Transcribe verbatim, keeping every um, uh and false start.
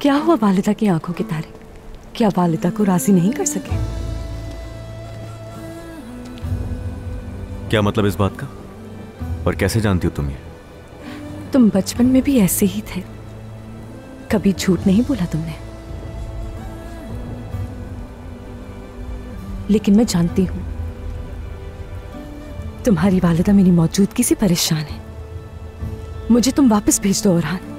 क्या हुआ वालिदा की आंखों के तारे? क्या वालिदा को राजी नहीं कर सके? क्या मतलब इस बात का? और कैसे जानती हो तुम ये? तुम बचपन में भी ऐसे ही थे, कभी झूठ नहीं बोला तुमने। लेकिन मैं जानती हूं तुम्हारी वालिदा मेरी मौजूदगी से परेशान है। मुझे तुम वापस भेज दो ओरहान।